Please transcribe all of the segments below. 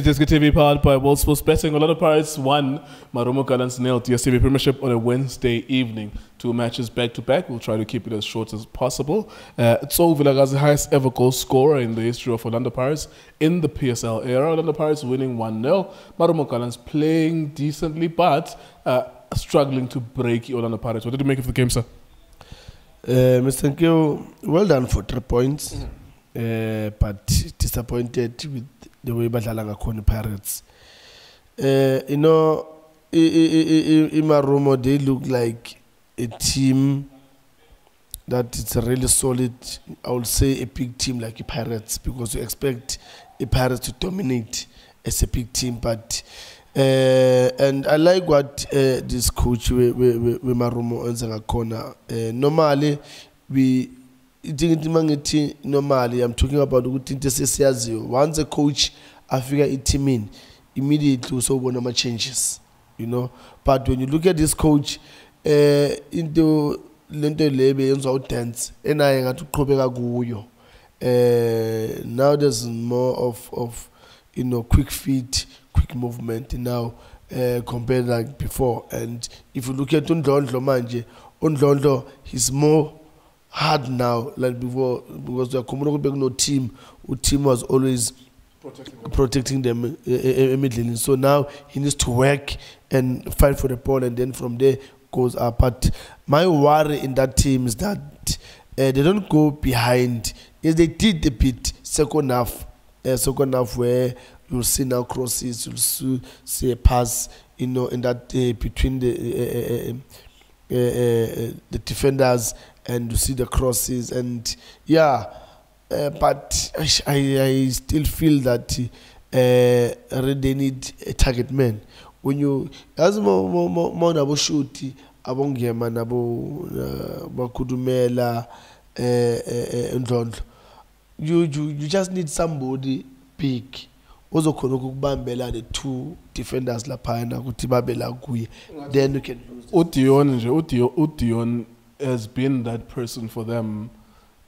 It is DStv powered by World Sports Betting. Orlando Pirates won, Marumo Gallants nailed DStv Premiership on a Wednesday evening. 2 matches back-to-back. We'll try to keep it as short as possible. Tso Vilakazi, highest ever goal scorer in the history of Orlando Pirates in the PSL era. Orlando Pirates winning 1-0. Marumo Gallants playing decently, but struggling to break Orlando Pirates. What did you make of the game, sir? Mr. Nkeo, well done for 3 points, but disappointed with the way Zangakona Pirates. You know, in Marumo, they look like a team that it's a really solid, I would say a big team like a Pirates, because you expect a Pirates to dominate as a big team. But and I like what this coach with Marumo and Zangakona. Normally, I'm talking about once a coach, I figure a team in immediately, so one of my changes, you know. But when you look at this coach, into Lento Lebe and South Dance, and I got to Kobega Guyo. Now there's more of you know, quick feet, quick movement now compared like before. And if you look at Ndlondlo manje, Ndlondlo is more hard now like before, because the Kumuroko team, who team was always protecting them immediately. So now he needs to work and fight for the ball, and then from there goes up. But my worry in that team is that they don't go behind. If they did a bit second half where you'll see now crosses, you'll see a pass, you know, in that between the defenders, and you see the crosses, and yeah. But I still feel that they need a target man. When you as more about shooting, about gamer, about Kudumela, and you just need somebody big. Also, Konokubambela, the 2 defenders lapana, Kutibabela Gui. Then you can. Otion has been that person for them.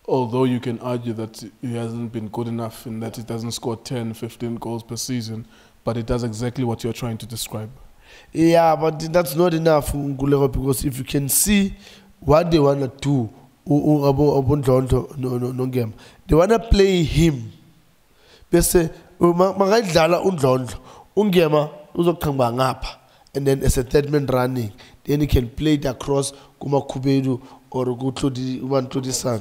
Although you can argue that he hasn't been good enough in that he doesn't score 10, 15 goals per season, but it does exactly what you're trying to describe. Yeah, but that's not enough, because if you can see what they want to do, they want to play him. They say, and then as a third man running, then he can play it across Kumakubedu or go to the one to the sun.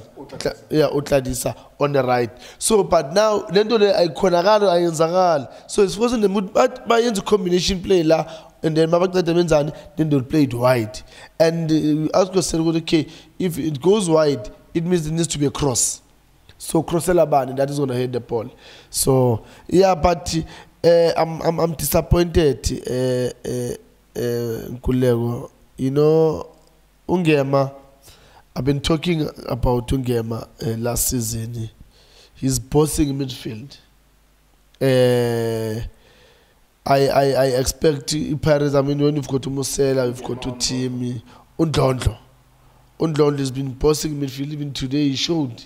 Yeah, Otladisa on the right. So, but now, then I Konagalo and Zangal. So it wasn't the mood, but by the combination play la, and then Mabakta Demenzan, then they'll play it wide. And ask yourself, okay, if it goes wide, it means it needs to be a cross. So cross Elaban, that is going to hit the ball. So, yeah, but I'm disappointed, Nkulego. You know, Ungema. I've been talking about Ungema last season. He's bossing midfield. I expect Paris. I mean, when you've got to Mosella, you've got to Tim. Ndlondlo has been bossing midfield. Even today, he showed.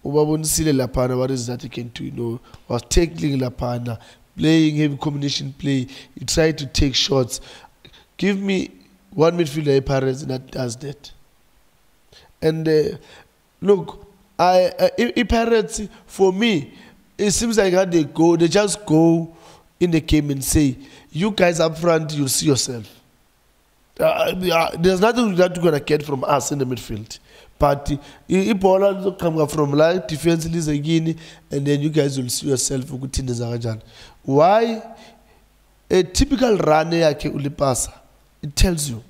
What is that he can do? You know, was tackling Lapana, playing heavy combination play. He tried to take shots. Give me one midfielder, Paris, that does that. And look, Pirates, for me, it seems like how they go, they just go in the game and say, you guys up front, you'll see yourself. There's nothing that you're going to get from us in the midfield. But if all come from like defense is again, and then you guys will see yourself. Why? A typical runner like Ulipasa, it tells you.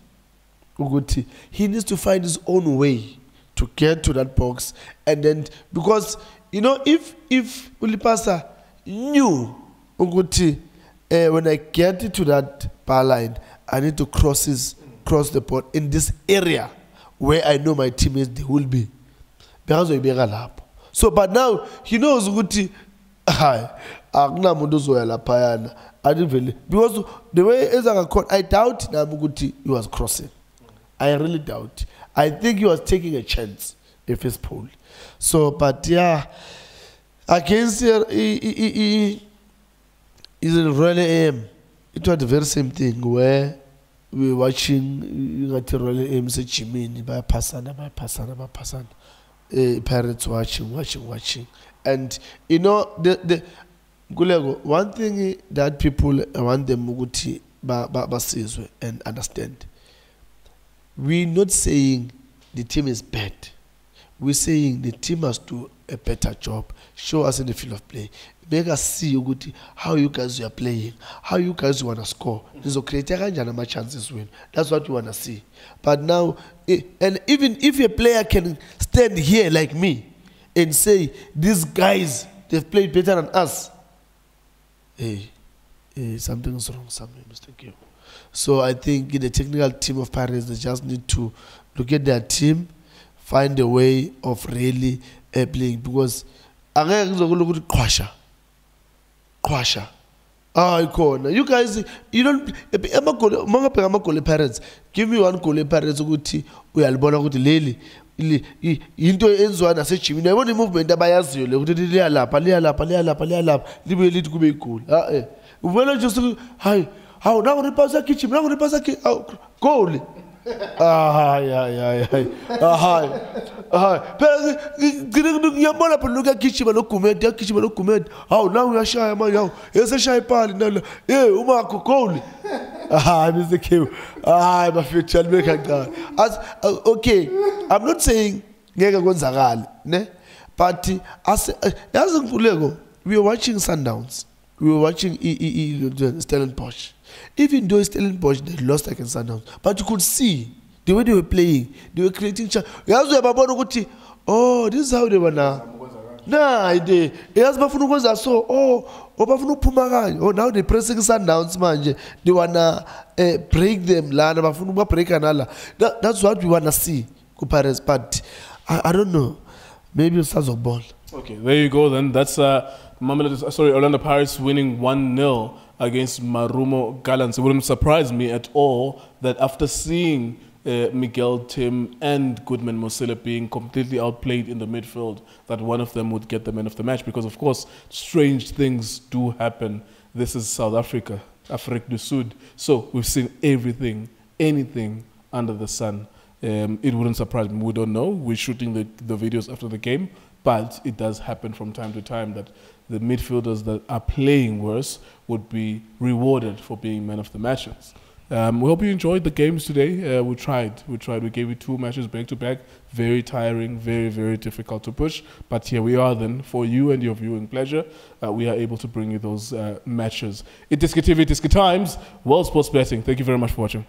He needs to find his own way to get to that box, and then because you know if Ulipasa knew when I get to that bar line, I need to cross the board in this area where I know my teammates they will be. So, but now he knows Uguti. I didn't really, because the way Zangakona, I doubt Namuguti he was crossing. I really doubt. I think he was taking a chance if his pulled. So, but yeah, against is it Royal AM? It was the very same thing where we were watching at Royal AM, say Chimini by Passana. Parents watching. And you know, the one thing that people around the Muguti Basizwe and understand, we're not saying the team is bad. We're saying the team must do a better job. Show us in the field of play. Make us see how you guys are playing, how you guys want to score. So create a chances win. That's what you want to see. But now, and even if a player can stand here like me and say, these guys, they've played better than us. Hey, something's wrong, something mistaken. So I think the technical team of Pirates, they just need to look at their team, find a way of really playing, because you guys, you don't. Parents, give me one goal, Parents. We are born to lily. Into Enzo, I said, "Chimney, I want to move into Bayasu. Let Okay, I'm not saying but we were watching Sundowns. We were watching Stellenbosch. Even though Stellenbosch, they lost against Sundowns, but you could see the way they were playing, they were creating chances. Oh, this is how they were now. Nah, they. Oh, now they're pressing Sundowns, man. They wanna break them, that's what we wanna see, Kupares. But I don't know. Maybe it's a ball. Okay, there you go then. That's Orlando Pirates winning 1-0. Against Marumo Gallants. It wouldn't surprise me at all that after seeing Miguel Tim and Goodman Mosele being completely outplayed in the midfield, that one of them would get the man of the match, because of course strange things do happen. This is South Africa, Afrique du Sud, so we've seen everything, anything under the sun. It wouldn't surprise me. We don't know. We're shooting the videos after the game, but it does happen from time to time that the midfielders that are playing worse would be rewarded for being men of the matches. We hope you enjoyed the games today. We tried. We gave you 2 matches back to back. Very tiring, very, very difficult to push. But here we are then, for you and your viewing pleasure. We are able to bring you those matches. It's DiskyTV, Diski Times, World Sports Betting. Thank you very much for watching.